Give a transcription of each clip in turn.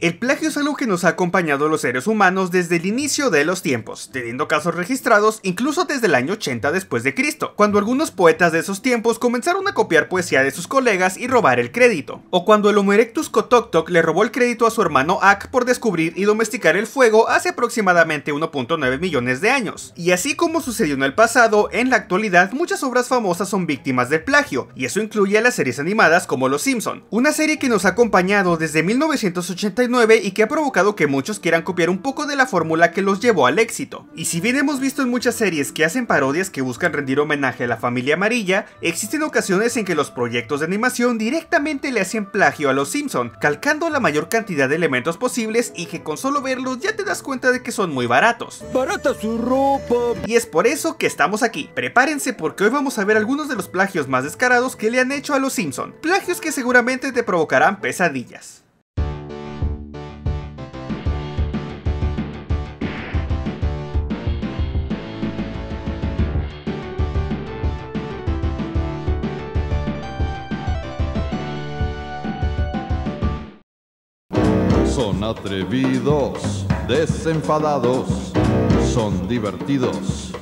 El plagio es algo que nos ha acompañado a los seres humanos desde el inicio de los tiempos, teniendo casos registrados incluso desde el año 80 después de Cristo, cuando algunos poetas de esos tiempos comenzaron a copiar poesía de sus colegas y robar el crédito, o cuando el Homo erectus Kotoktok le robó el crédito a su hermano Ak por descubrir y domesticar el fuego hace aproximadamente 1.9 millones de años. Y así como sucedió en el pasado, en la actualidad muchas obras famosas son víctimas del plagio, y eso incluye a las series animadas como Los Simpsons, una serie que nos ha acompañado desde 1982 y que ha provocado que muchos quieran copiar un poco de la fórmula que los llevó al éxito. Y si bien hemos visto en muchas series que hacen parodias que buscan rendir homenaje a la familia amarilla, existen ocasiones en que los proyectos de animación directamente le hacen plagio a los Simpson, calcando la mayor cantidad de elementos posibles y que con solo verlos ya te das cuenta de que son muy baratos. ¡Barata su ropa! Y es por eso que estamos aquí. Prepárense porque hoy vamos a ver algunos de los plagios más descarados que le han hecho a los Simpson, plagios que seguramente te provocarán pesadillas. Son atrevidos, desenfadados, son divertidos,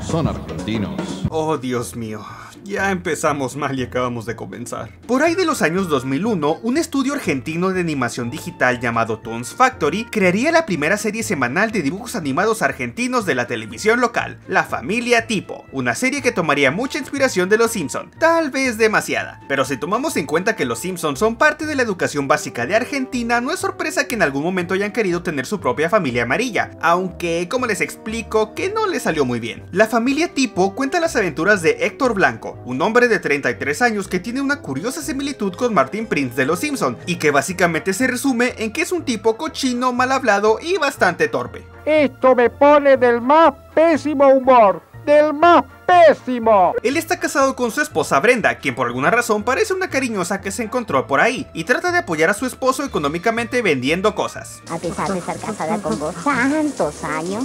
son argentinos. Oh, Dios mío. Ya empezamos mal y acabamos de comenzar. Por ahí de los años 2001, un estudio argentino de animación digital llamado Toons Factory crearía la primera serie semanal de dibujos animados argentinos de la televisión local, La Familia Tipo, una serie que tomaría mucha inspiración de Los Simpsons, tal vez demasiada. Pero si tomamos en cuenta que Los Simpsons son parte de la educación básica de Argentina, no es sorpresa que en algún momento hayan querido tener su propia familia amarilla, aunque, como les explico, que no les salió muy bien. La Familia Tipo cuenta las aventuras de Héctor Blanco, un hombre de 33 años que tiene una curiosa similitud con Martin Prince de Los Simpsons y que básicamente se resume en que es un tipo cochino, mal hablado y bastante torpe. Esto me pone del más pésimo humor, del más pésimo. Él está casado con su esposa Brenda, quien por alguna razón parece una cariñosa que se encontró por ahí, y trata de apoyar a su esposo económicamente vendiendo cosas. A pesar de estar casada con vos tantos años,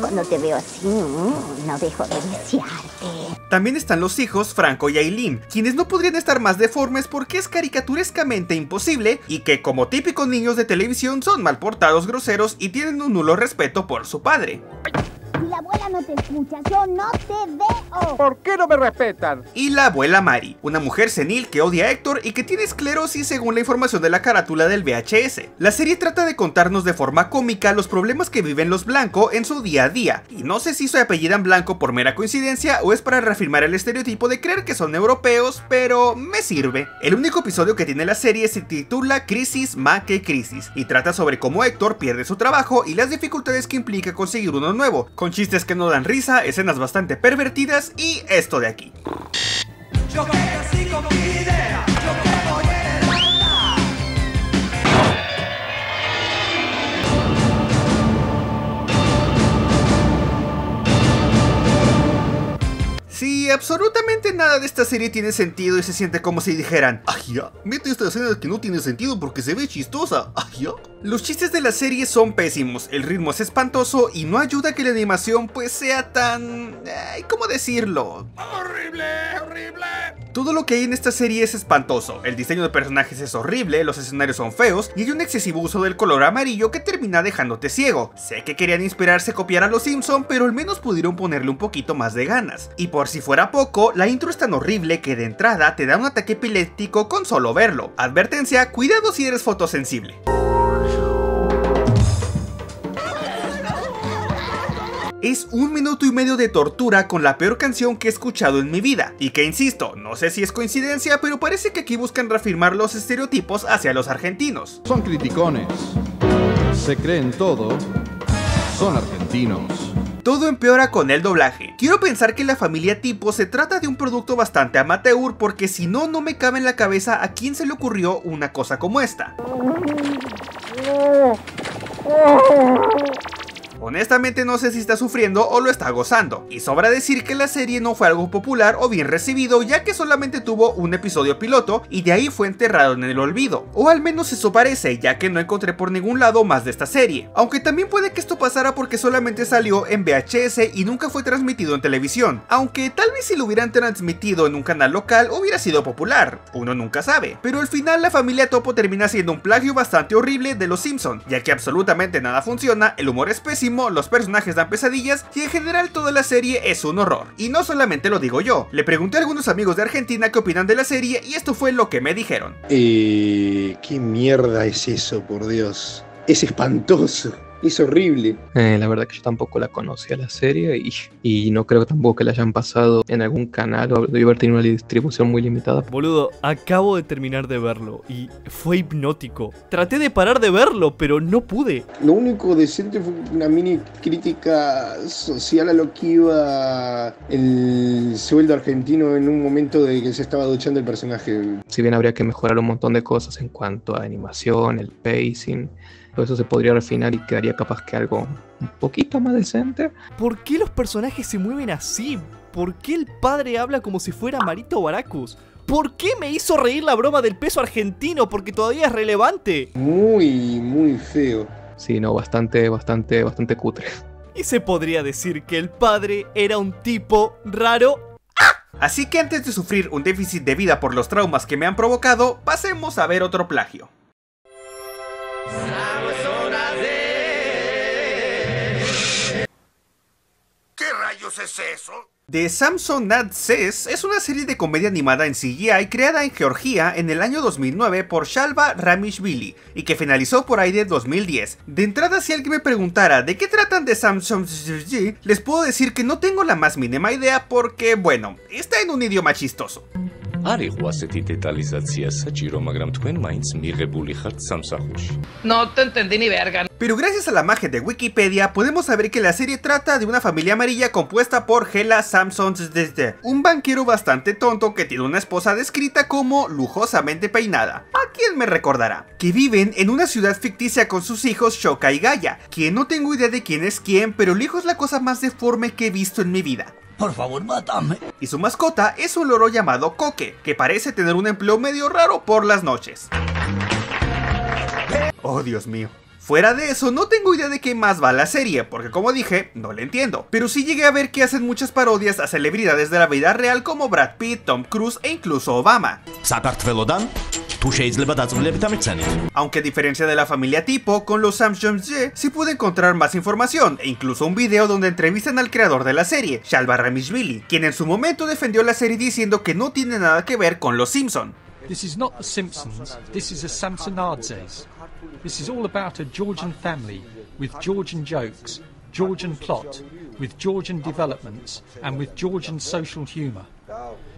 cuando te veo así, no dejo de desearte. También están los hijos Franco y Aileen, quienes no podrían estar más deformes porque es caricaturescamente imposible, y que como típicos niños de televisión son mal portados, groseros y tienen un nulo respeto por su padre. La abuela no te escucha, yo no te veo. ¿Por qué no me respetan? Y la abuela Mari, una mujer senil que odia a Héctor y que tiene esclerosis según la información de la carátula del VHS. La serie trata de contarnos de forma cómica los problemas que viven los Blanco en su día a día. Y no sé si se apellidan Blanco por mera coincidencia o es para reafirmar el estereotipo de creer que son europeos, pero me sirve. El único episodio que tiene la serie se titula Crisis más que crisis y trata sobre cómo Héctor pierde su trabajo y las dificultades que implica conseguir uno nuevo, con chistes que no dan risa, escenas bastante pervertidas y esto de aquí. Yo crecí con mi idea, yo que voy a levantar. Sí, absolutamente nada de esta serie tiene sentido y se siente como si dijeran: ¡ay, ya! Mete esta escena que no tiene sentido porque se ve chistosa. ¡Ay, ya! Los chistes de la serie son pésimos, el ritmo es espantoso y no ayuda a que la animación pues sea tan... ¿cómo decirlo? ¡Horrible! ¡Horrible! Todo lo que hay en esta serie es espantoso, el diseño de personajes es horrible, los escenarios son feos y hay un excesivo uso del color amarillo que termina dejándote ciego. Sé que querían inspirarse a copiar a los Simpson, pero al menos pudieron ponerle un poquito más de ganas. Y por si fuera poco, la intro es tan horrible que de entrada te da un ataque epiléptico con solo verlo. Advertencia, cuidado si eres fotosensible. Es 1 minuto y medio de tortura con la peor canción que he escuchado en mi vida, y que insisto, no sé si es coincidencia, pero parece que aquí buscan reafirmar los estereotipos hacia los argentinos. Son criticones, se creen todo, son argentinos. Todo empeora con el doblaje. Quiero pensar que La Familia Tipo se trata de un producto bastante amateur porque si no, no me cabe en la cabeza a quién se le ocurrió una cosa como esta. honestamente no sé si está sufriendo o lo está gozando. Y sobra decir que la serie no fue algo popular o bien recibido, ya que solamente tuvo un episodio piloto y de ahí fue enterrado en el olvido. O al menos eso parece, ya que no encontré por ningún lado más de esta serie. Aunque también puede que esto pasara porque solamente salió en VHS y nunca fue transmitido en televisión. Aunque tal vez si lo hubieran transmitido en un canal local hubiera sido popular, uno nunca sabe. Pero al final la familia Tipo termina siendo un plagio bastante horrible de los Simpsons, ya que absolutamente nada funciona, el humor es pésimo, los personajes dan pesadillas y en general toda la serie es un horror. Y no solamente lo digo yo, le pregunté a algunos amigos de Argentina qué opinan de la serie y esto fue lo que me dijeron. ¿Qué mierda es eso, por Dios? Es espantoso. Es horrible. La verdad que yo tampoco la conocía la serie y no creo tampoco que la hayan pasado en algún canal o debe haber tenido una distribución muy limitada. Boludo, acabo de terminar de verlo y fue hipnótico. Traté de parar de verlo, pero no pude. Lo único decente fue una mini crítica social a lo que iba el sueldo argentino en un momento de que se estaba duchando el personaje. Si bien habría que mejorar un montón de cosas en cuanto a animación, el pacing, todo eso se podría refinar y quedaría capaz que algo un poquito más decente. ¿Por qué los personajes se mueven así? ¿Por qué el padre habla como si fuera Marito Baracus? ¿Por qué me hizo reír la broma del peso argentino? Porque todavía es relevante. Muy feo. Sí, no, bastante cutre. Y se podría decir que el padre era un tipo raro. Así que antes de sufrir un déficit de vida por los traumas que me han provocado, pasemos a ver otro plagio. ¿Es eso? The Samsonadzes es una serie de comedia animada en CGI creada en Georgia en el año 2009 por Shalva Ramishvili y que finalizó por ahí de 2010. De entrada, si alguien me preguntara de qué tratan The Samsonadzes, les puedo decir que no tengo la más mínima idea porque, bueno, está en un idioma chistoso. No te entendí ni verga. Pero gracias a la magia de Wikipedia podemos saber que la serie trata de una familia amarilla compuesta por Hela Samson, un banquero bastante tonto que tiene una esposa descrita como lujosamente peinada, ¿a quién me recordará?, que viven en una ciudad ficticia con sus hijos Shoka y Gaia, que no tengo idea de quién es quién, pero el hijo es la cosa más deforme que he visto en mi vida. Por favor, mátame. Y su mascota es un loro llamado Coque, que parece tener un empleo medio raro por las noches. Oh, Dios mío. Fuera de eso, no tengo idea de qué más va la serie, porque como dije, no la entiendo. Pero sí llegué a ver que hacen muchas parodias a celebridades de la vida real como Brad Pitt, Tom Cruise e incluso Obama. Aunque a diferencia de la familia Tipo, con los Samsonadzes sí pude encontrar más información e incluso un video donde entrevistan al creador de la serie, Shalva Ramishvili, quien en su momento defendió la serie diciendo que no tiene nada que ver con los Simpsons. This is not the Simpsons, this is the Samsonadzes. This is all about a Georgian family with Georgian jokes, Georgian plot, with Georgian developments and with Georgian social humor.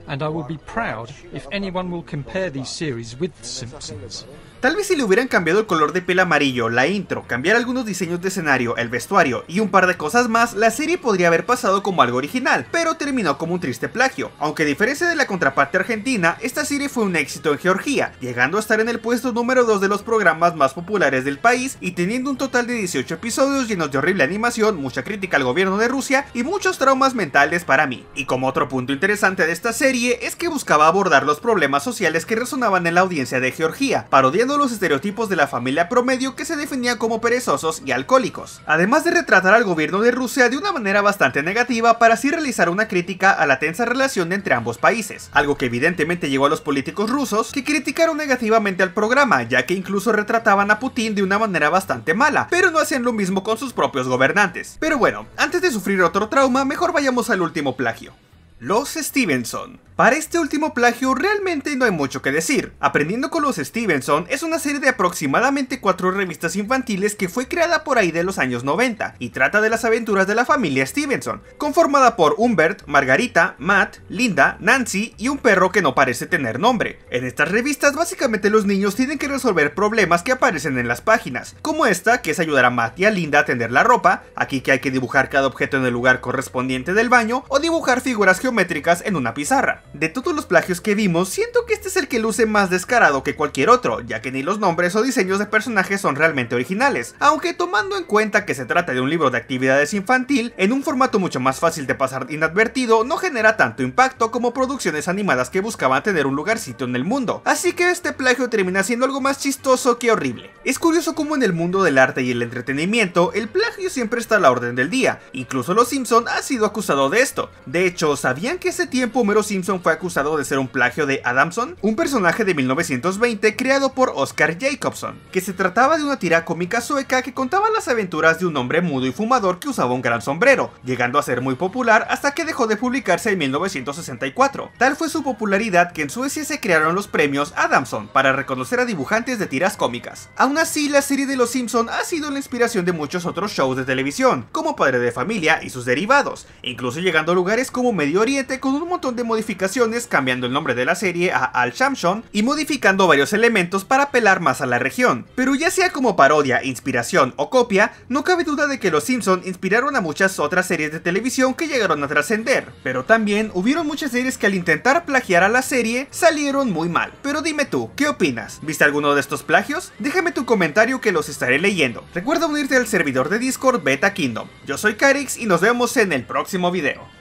And I will be proud if anyone will compare these series with The Simpsons. Tal vez si le hubieran cambiado el color de piel amarillo, la intro, cambiar algunos diseños de escenario, el vestuario y un par de cosas más, la serie podría haber pasado como algo original, pero terminó como un triste plagio. Aunque a diferencia de la contraparte argentina, esta serie fue un éxito en Georgia, llegando a estar en el puesto número 2 de los programas más populares del país y teniendo un total de 18 episodios llenos de horrible animación, mucha crítica al gobierno de Rusia y muchos traumas mentales para mí. Y como otro punto interesante de esta serie es que buscaba abordar los problemas sociales que resonaban en la audiencia de Georgia, parodiando los estereotipos de la familia promedio que se definía como perezosos y alcohólicos, además de retratar al gobierno de Rusia de una manera bastante negativa para así realizar una crítica a la tensa relación entre ambos países, algo que evidentemente llegó a los políticos rusos, que criticaron negativamente al programa, ya que incluso retrataban a Putin de una manera bastante mala, pero no hacían lo mismo con sus propios gobernantes. Pero bueno, antes de sufrir otro trauma, mejor vayamos al último plagio. Los Stevenson. Para este último plagio realmente no hay mucho que decir. Aprendiendo con los Stevenson es una serie de aproximadamente 4 revistas infantiles que fue creada por ahí de los años 90 y trata de las aventuras de la familia Stevenson, conformada por Humbert, Margarita, Matt, Linda, Nancy y un perro que no parece tener nombre. En estas revistas básicamente los niños tienen que resolver problemas que aparecen en las páginas, como esta que es ayudar a Matt y a Linda a tender la ropa, aquí que hay que dibujar cada objeto en el lugar correspondiente del baño o dibujar figuras geométricas en una pizarra. De todos los plagios que vimos, siento que este es el que luce más descarado que cualquier otro, ya que ni los nombres o diseños de personajes son realmente originales, aunque tomando en cuenta que se trata de un libro de actividades infantil, en un formato mucho más fácil de pasar inadvertido, no genera tanto impacto como producciones animadas que buscaban tener un lugarcito en el mundo, así que este plagio termina siendo algo más chistoso que horrible. Es curioso cómo en el mundo del arte y el entretenimiento, el plagio siempre está a la orden del día, incluso los Simpson ha sido acusado de esto. De hecho, ¿sabían que ese tiempo Homero Simpson fue acusado de ser un plagio de Adamson, un personaje de 1920 creado por Oscar Jacobson, que se trataba de una tira cómica sueca que contaba las aventuras de un hombre mudo y fumador que usaba un gran sombrero, llegando a ser muy popular hasta que dejó de publicarse en 1964. Tal fue su popularidad que en Suecia se crearon los premios Adamson para reconocer a dibujantes de tiras cómicas. Aún así, la serie de los Simpson ha sido la inspiración de muchos otros shows de televisión, como Padre de Familia y sus derivados, incluso llegando a lugares como Medio Oriente con un montón de modificaciones, cambiando el nombre de la serie a Al Shamshon y modificando varios elementos para apelar más a la región. Pero ya sea como parodia, inspiración o copia, no cabe duda de que los Simpson inspiraron a muchas otras series de televisión que llegaron a trascender, pero también hubieron muchas series que al intentar plagiar a la serie salieron muy mal. Pero dime tú, ¿qué opinas? ¿Viste alguno de estos plagios? Déjame tu comentario que los estaré leyendo. Recuerda unirte al servidor de Discord Beta Kingdom. Yo soy Karix y nos vemos en el próximo video.